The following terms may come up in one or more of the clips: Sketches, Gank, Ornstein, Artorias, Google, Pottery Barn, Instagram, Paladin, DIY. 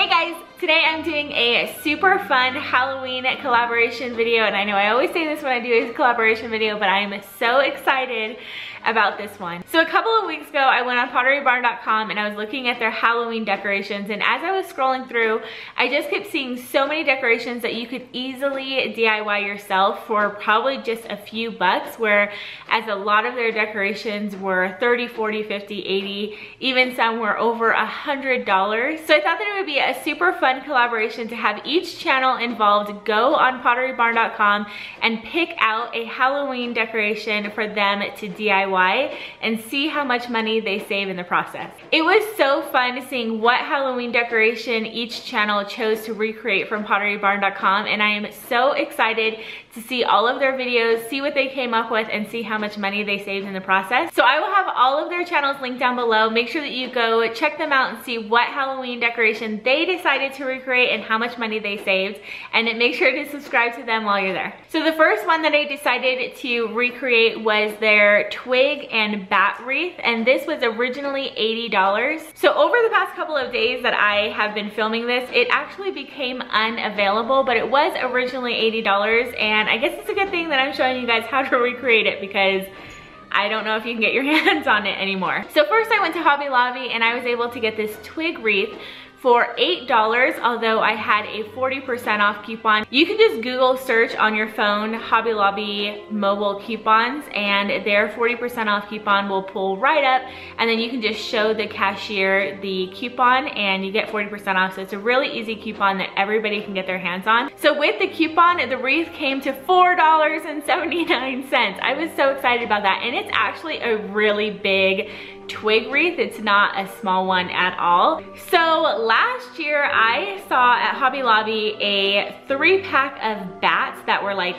Hey guys, today I'm doing a super fun Halloween collaboration video, and I know I always say this when I do a collaboration video, but I am so excited about this one. So a couple of weeks ago I went on potterybarn.com and I was looking at their Halloween decorations, and as I was scrolling through I just kept seeing so many decorations that you could easily DIY yourself for probably just a few bucks, whereas a lot of their decorations were $30, $40, $50, $80, even some were over $100. So I thought that it would be a super fun collaboration to have each channel involved go on potterybarn.com and pick out a Halloween decoration for them to DIY and see how much money they save in the process. It was so fun seeing what Halloween decoration each channel chose to recreate from potterybarn.com, and I am so excited to see all of their videos, see what they came up with, and see how much money they saved in the process. So I will have all of their channels linked down below. Make sure that you go check them out and see what Halloween decoration they decided to recreate and how much money they saved, and make sure to subscribe to them while you're there. So the first one that I decided to recreate was their twig and bat wreath, and this was originally $80. So over the past couple of days that I have been filming this, it actually became unavailable, but it was originally $80, and I guess it's a good thing that I'm showing you guys how to recreate it because I don't know if you can get your hands on it anymore. So first I went to Hobby Lobby and I was able to get this twig wreath for $8, although I had a 40% off coupon. You can just Google search on your phone Hobby Lobby mobile coupons, and their 40% off coupon will pull right up, and then you can just show the cashier the coupon and you get 40% off. So it's a really easy coupon that everybody can get their hands on. So with the coupon, the wreath came to $4.79. I was so excited about that, and it's actually a really big twig wreath. It's not a small one at all. So last year I saw at Hobby Lobby a 3-pack of bats that were like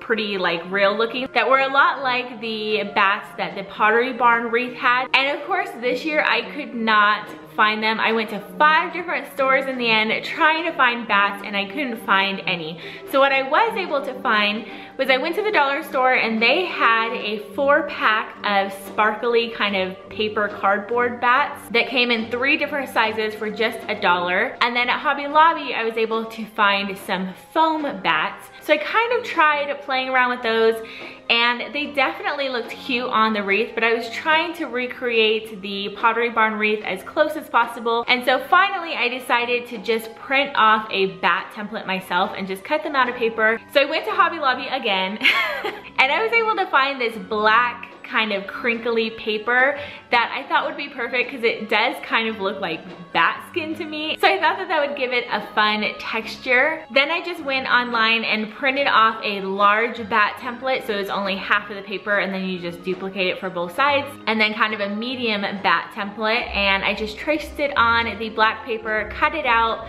pretty like real looking, that were a lot like the bats that the Pottery Barn wreath had. And of course this year I could not find them. I went to 5 different stores in the end trying to find bats, and I couldn't find any. So what I was able to find was I went to the dollar store and they had a 4-pack of sparkly kind of paper cardboard bats that came in 3 different sizes for just $1. And then at Hobby Lobby I was able to find some foam bats. So I kind of tried playing around with those, and they definitely looked cute on the wreath, but I was trying to recreate the Pottery Barn wreath as close as possible. And so finally I decided to just print off a bat template myself and just cut them out of paper. So I went to Hobby Lobby again and I was able to find this black kind of crinkly paper that I thought would be perfect because it does kind of look like bat skin to me. So I thought that that would give it a fun texture. Then I just went online and printed off a large bat template, so it's only half of the paper, and then you just duplicate it for both sides, and then kind of a medium bat template, and I just traced it on the black paper, cut it out,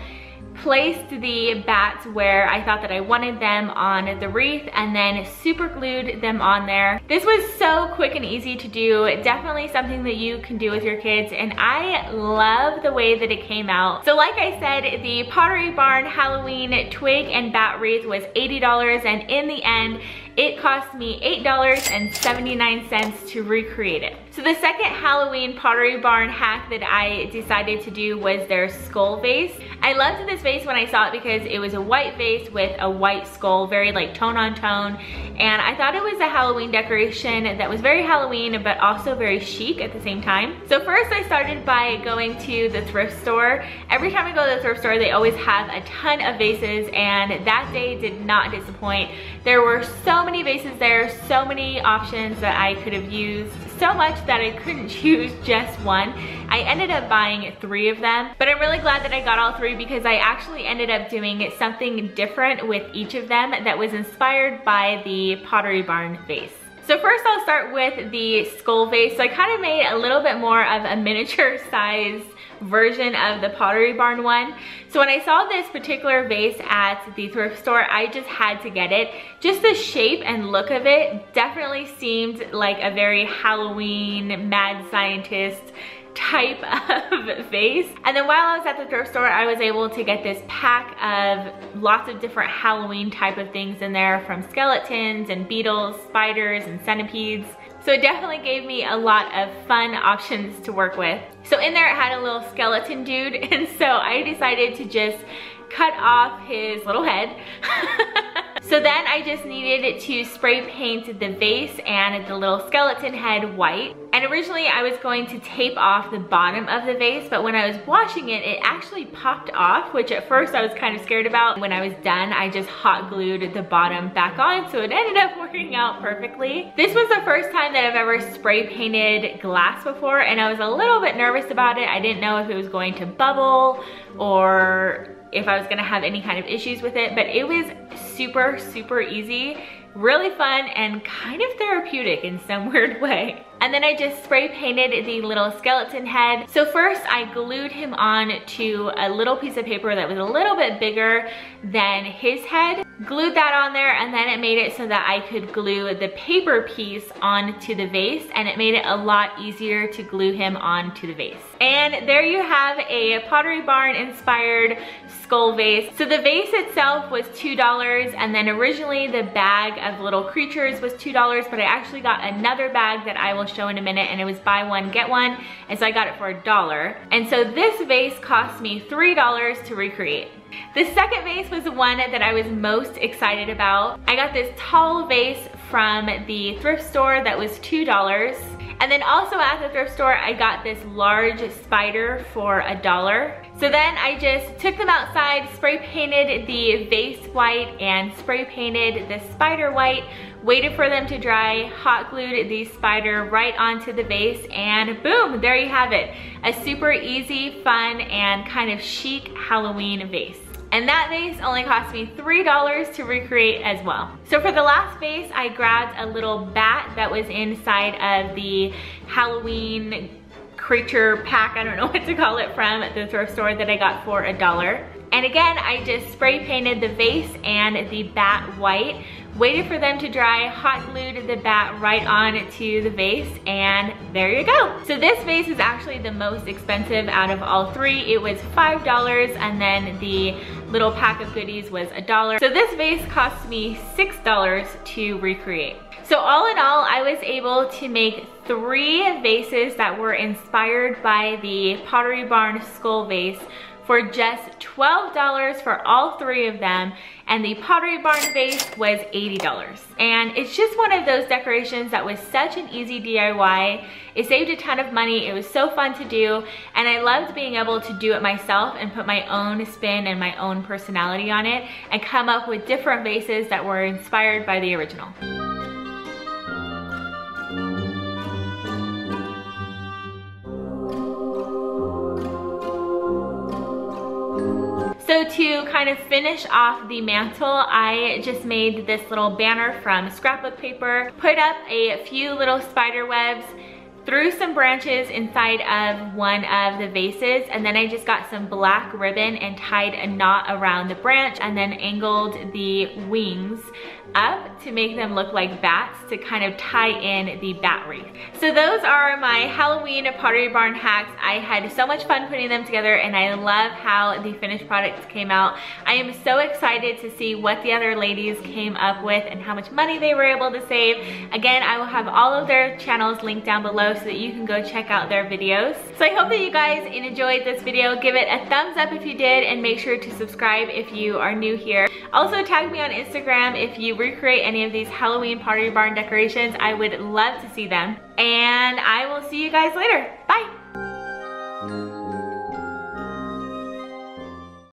placed the bats where I thought that I wanted them on the wreath, and then super glued them on there. This was so quick and easy to do, definitely something that you can do with your kids, and I love the way that it came out. So like I said, the Pottery Barn Halloween twig and bat wreath was $80, and in the end it cost me $8.79 to recreate it. So the second Halloween Pottery Barn hack that I decided to do was their skull vase. I loved this vase when I saw it because it was a white vase with a white skull, very like tone on tone, and I thought it was a Halloween decoration that was very Halloween but also very chic at the same time. So first I started by going to the thrift store. Every time I go to the thrift store they always have a ton of vases, and that day did not disappoint. There were so many vases there, so many options that I could have used, so much that I couldn't choose just one. I ended up buying 3 of them, but I'm really glad that I got all 3 because I actually ended up doing something different with each of them that was inspired by the Pottery Barn vase. So first I'll start with the skull vase. So I kind of made a little bit more of a miniature sized version of the Pottery Barn one. So when I saw this particular vase at the thrift store, I just had to get it. Just the shape and look of it definitely seemed like a very Halloween mad scientist type of vase. And then while I was at the thrift store, I was able to get this pack of lots of different Halloween type of things in there, from skeletons and beetles, spiders and centipedes. So it definitely gave me a lot of fun options to work with. So in there it had a little skeleton dude, and so I decided to just cut off his little head. So then I just needed to spray paint the vase and the little skeleton head white. And originally I was going to tape off the bottom of the vase, but when I was washing it, it actually popped off, which at first I was kind of scared about. When I was done, I just hot glued the bottom back on, so it ended up working out perfectly. This was the first time that I've ever spray painted glass before, and I was a little bit nervous about it. I didn't know if it was going to bubble or if I was gonna have any kind of issues with it, but it was super easy, really fun, and kind of therapeutic in some weird way. And then I just spray painted the little skeleton head. So first I glued him on to a little piece of paper that was a little bit bigger than his head. Glued that on there, and then it made it so that I could glue the paper piece onto the vase, and it made it a lot easier to glue him onto the vase. And there you have a Pottery Barn inspired skull vase. So the vase itself was $2, and then originally the bag of little creatures was $2, but I actually got another bag that I will show in a minute, and it was buy one get one, and so I got it for $1. And so this vase cost me $3 to recreate. The second vase was the one that I was most excited about. I got this tall vase from the thrift store that was $2. And then also at the thrift store, I got this large spider for $1. So then I just took them outside, spray painted the vase white and spray painted the spider white, waited for them to dry, hot glued the spider right onto the vase, and boom, there you have it. A super easy, fun, and kind of chic Halloween vase. And that vase only cost me $3 to recreate as well. So for the last vase, I grabbed a little bat that was inside of the Halloween creature pack, I don't know what to call it, from the thrift store that I got for $1. And again, I just spray painted the vase and the bat white, waited for them to dry, hot glued the bat right on to the vase, and there you go. So this vase is actually the most expensive out of all three. It was $5, and then the little pack of goodies was $1. So this vase cost me $6 to recreate. So all in all, I was able to make three vases that were inspired by the Pottery Barn skull vase for just $12 for all three of them, and the Pottery Barn vase was $80. And it's just one of those decorations that was such an easy DIY. It saved a ton of money, it was so fun to do, and I loved being able to do it myself and put my own spin and my own personality on it and come up with different vases that were inspired by the original. So to kind of finish off the mantle, I just made this little banner from scrapbook paper, put up a few little spider webs, threw some branches inside of one of the vases, and then I just got some black ribbon and tied a knot around the branch and then angled the wings up to make them look like bats to kind of tie in the bat wreath. So those are my Halloween Pottery Barn hacks. I had so much fun putting them together, and I love how the finished products came out. I am so excited to see what the other ladies came up with and how much money they were able to save. Again, I will have all of their channels linked down below so that you can go check out their videos. So I hope that you guys enjoyed this video. Give it a thumbs up if you did, and make sure to subscribe if you are new here. Also tag me on Instagram if you recreate any of these Halloween Pottery Barn decorations. I would love to see them. And I will see you guys later. Bye!